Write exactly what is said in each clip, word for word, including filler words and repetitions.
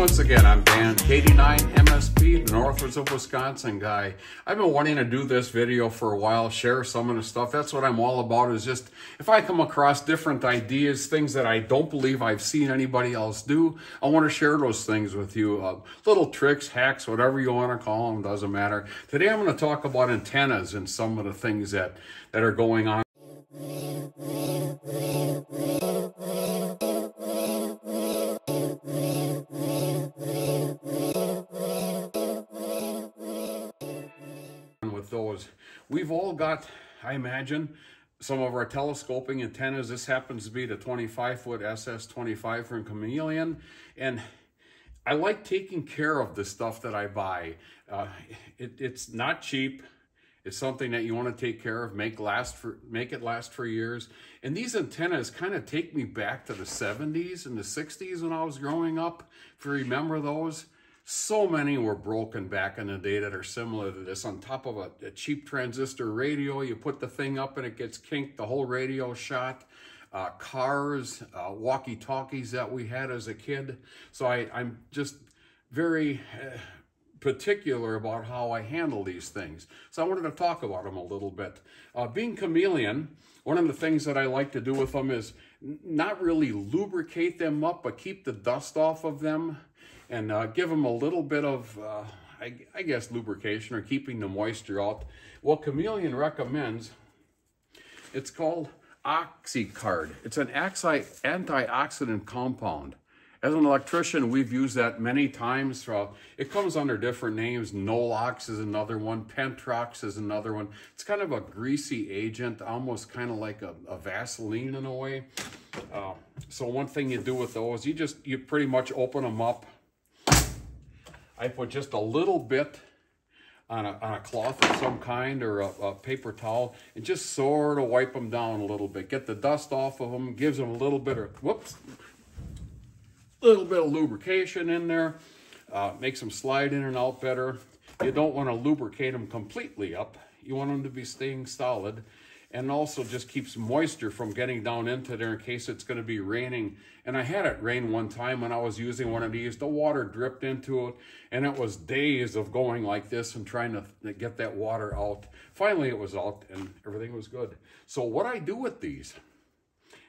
Once again, I'm Dan, K D nine M S P, the Northwoods of Wisconsin guy. I've been wanting to do this video for a while, share some of the stuff. That's what I'm all about, is just if I come across different ideas, things that I don't believe I've seen anybody else do, I want to share those things with you. Uh, little tricks, hacks, whatever you want to call them, doesn't matter. Today I'm going to talk about antennas and some of the things that, that are going on. We've all got, I imagine, some of our telescoping antennas. This happens to be the twenty-five foot S S twenty-five from Chameleon. And I like taking care of the stuff that I buy. Uh, it, it's not cheap. It's something that you want to take care of, make last for, make it last for years. And these antennas kind of take me back to the seventies and the sixties when I was growing up, if you remember those. So many were broken back in the day that are similar to this. On top of a, a cheap transistor radio, you put the thing up and it gets kinked, the whole radio shot. Uh, cars, uh, walkie-talkies that we had as a kid. So I, I'm just very uh, particular about how I handle these things. So I wanted to talk about them a little bit. Uh, being Chameleon, one of the things that I like to do with them is not really lubricate them up, but keep the dust off of them. And uh, give them a little bit of, uh, I, I guess, lubrication or keeping the moisture out. Well, Chameleon recommends, it's called OxyCard. It's an antioxidant compound. As an electrician, we've used that many times. Throughout. It comes under different names. Nolox is another one. Pentrox is another one. It's kind of a greasy agent, almost kind of like a, a Vaseline in a way. Uh, so one thing you do with those, you just, you pretty much open them up. I put just a little bit on a, on a cloth of some kind or a, a paper towel and just sort of wipe them down a little bit. Get the dust off of them, gives them a little bit of, whoops, little bit of lubrication in there. Uh, makes them slide in and out better. You don't want to lubricate them completely up. You want them to be staying solid. And also just keeps moisture from getting down into there in case it's going to be raining. And I had it rain one time when I was using one of these. The water dripped into it, and it was days of going like this and trying to get that water out. Finally, it was out, and everything was good. So what I do with these,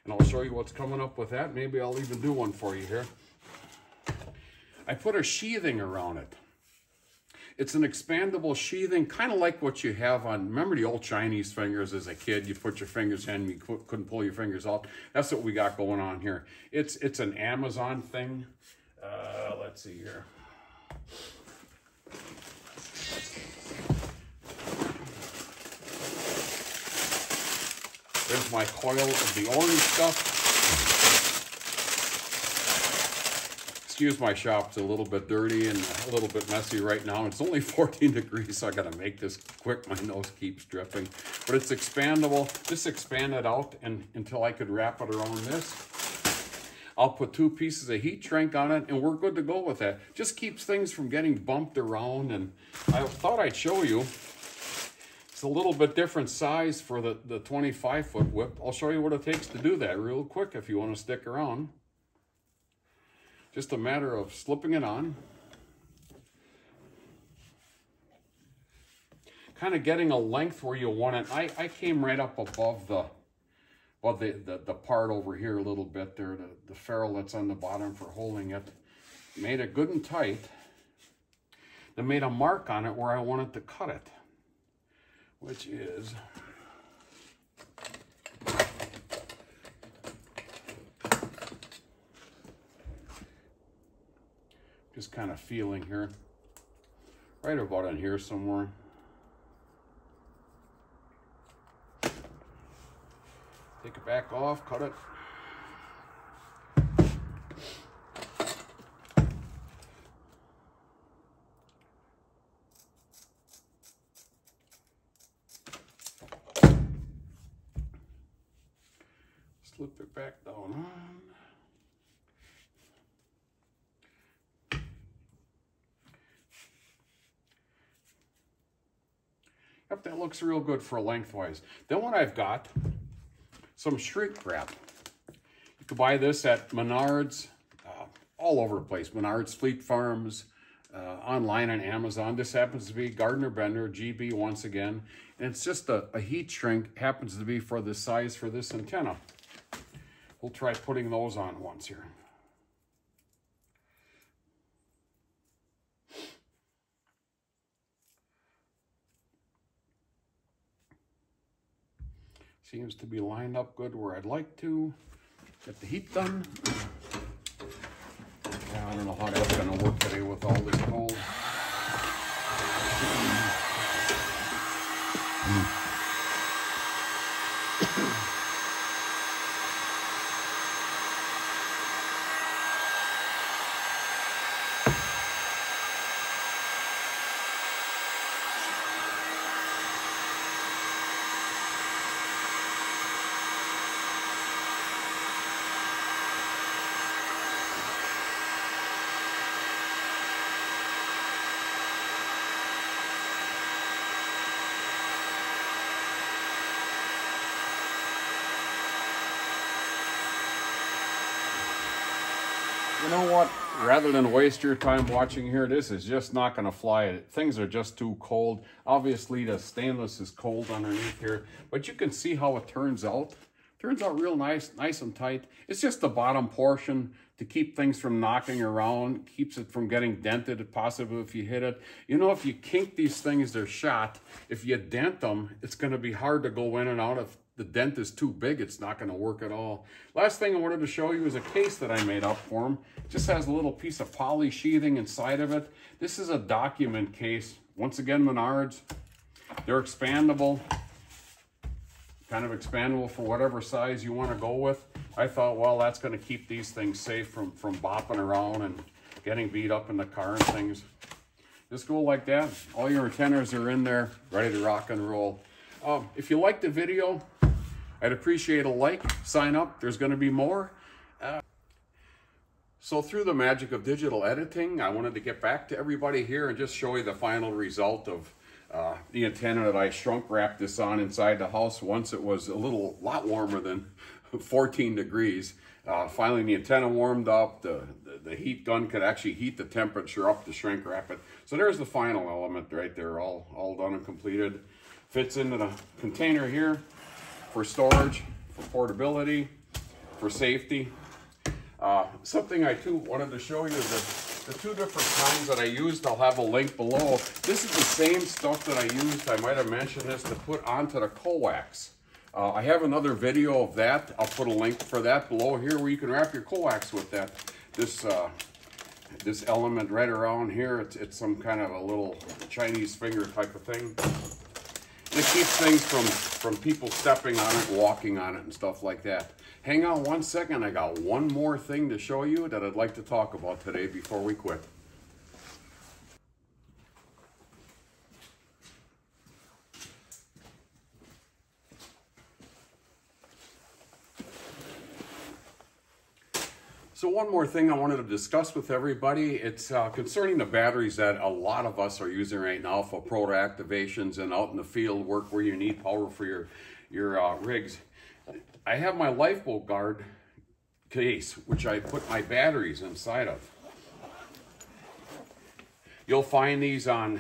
and I'll show you what's coming up with that. Maybe I'll even do one for you here. I put a sheathing around it. It's an expandable sheathing, kind of like what you have on, remember the old Chinese fingers as a kid? You put your fingers in, you couldn't pull your fingers out. That's what we got going on here. It's it's an Amazon thing. Uh, let's see here. There's my coil of the orange stuff. Excuse my shop's a little bit dirty and a little bit messy right now. It's only fourteen degrees, so I gotta make this quick. My nose keeps dripping. But it's expandable. Just expand it out and until I could wrap it around this. I'll put two pieces of heat shrink on it, and we're good to go with that. Just keeps things from getting bumped around. And I thought I'd show you. It's a little bit different size for the, the twenty-five foot whip. I'll show you what it takes to do that real quick if you want to stick around. Just a matter of slipping it on. Kind of getting a length where you want it. I, I came right up above the, well, the, the, the part over here a little bit there, the, the ferrule that's on the bottom for holding it. Made it good and tight. Then made a mark on it where I wanted to cut it, which is... Just kind of feeling here, right about in here somewhere. Take it back off, cut it. Slip it back down on. Yep, that looks real good for lengthwise. Then what I've got, some shrink wrap. You could buy this at Menards, uh, all over the place. Menards, Fleet Farms, uh, online on Amazon. This happens to be Gardner Bender, G B once again. And it's just a, a heat shrink, happens to be for the size for this antenna. We'll try putting those on once here. Seems to be lined up good where I'd like to. Get the heat done. Yeah, I don't know how that's gonna work today with all this cold. You know what, rather than waste your time watching here, this is just not going to fly. Things are just too cold. Obviously the stainless is cold underneath here, but you can see how it turns out. Turns out real nice, nice and tight. It's just the bottom portion to keep things from knocking around, keeps it from getting dented possibly if you hit it. You know, if you kink these things, they're shot. If you dent them, it's going to be hard to go in and out. If the dent is too big, it's not going to work at all. Last thing I wanted to show you is a case that I made up for him. It just has a little piece of poly sheathing inside of it. This is a document case. Once again, Menards. They're expandable. Kind of expandable for whatever size you want to go with. I thought, well, that's going to keep these things safe from, from bopping around and getting beat up in the car and things. Just go like that. All your antennas are in there, ready to rock and roll. Uh, if you liked the video, I'd appreciate a like, sign up, there's going to be more. Uh, so through the magic of digital editing, I wanted to get back to everybody here and just show you the final result of uh, the antenna that I shrunk wrapped this on inside the house once it was a little lot warmer than fourteen degrees. Uh, finally the antenna warmed up, the, the, the heat gun could actually heat the temperature up to shrink wrap it. So there's the final element right there, all, all done and completed. Fits into the container here. For storage, for portability, for safety. Uh, something I too wanted to show you is the, the two different kinds that I used. I'll have a link below. This is the same stuff that I used, I might have mentioned this, to put onto the coax. Uh, I have another video of that. I'll put a link for that below here where you can wrap your coax with that. This, uh, this element right around here, it's, it's some kind of a little Chinese finger type of thing. It keeps things from, from people stepping on it, walking on it, and stuff like that. Hang on one second. I got one more thing to show you that I'd like to talk about today before we quit. So one more thing I wanted to discuss with everybody, it's uh, concerning the batteries that a lot of us are using right now for proto activations and out in the field work where you need power for your, your uh, rigs. I have my LiPo guard case, which I put my batteries inside of. You'll find these on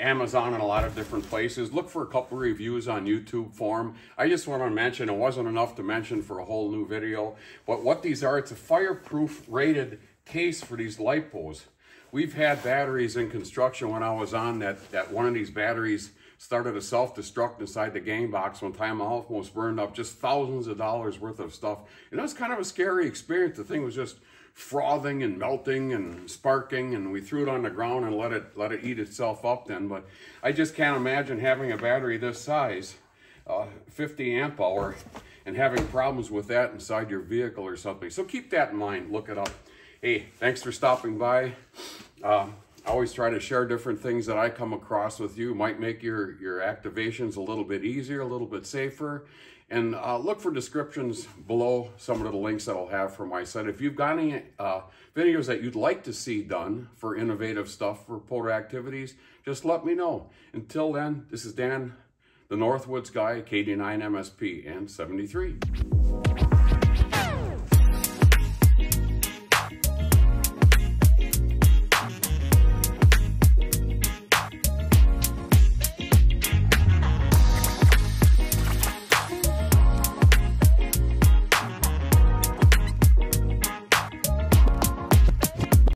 Amazon and a lot of different places. Look for a couple reviews on YouTube form. I just want to mention, it wasn't enough to mention for a whole new video, but what these are, it's a fireproof rated case for these LiPos. We've had batteries in construction when I was on that, that one of these batteries started to self-destruct inside the gang box one time. I almost burned up just thousands of dollars worth of stuff. And it was kind of a scary experience. The thing was just frothing and melting and sparking, and we threw it on the ground and let it let it eat itself up then. But I just can't imagine having a battery this size, uh, fifty amp hour, and having problems with that inside your vehicle or something. So keep that in mind, look it up. Hey, thanks for stopping by. Uh, I always try to share different things that I come across with you. Might make your, your activations a little bit easier, a little bit safer. And uh, look for descriptions below some of the links that I'll have for my site. If you've got any uh, videos that you'd like to see done for innovative stuff for polar activities, just let me know. Until then, this is Dan, the Northwoods guy, K D nine M S P and seventy-three.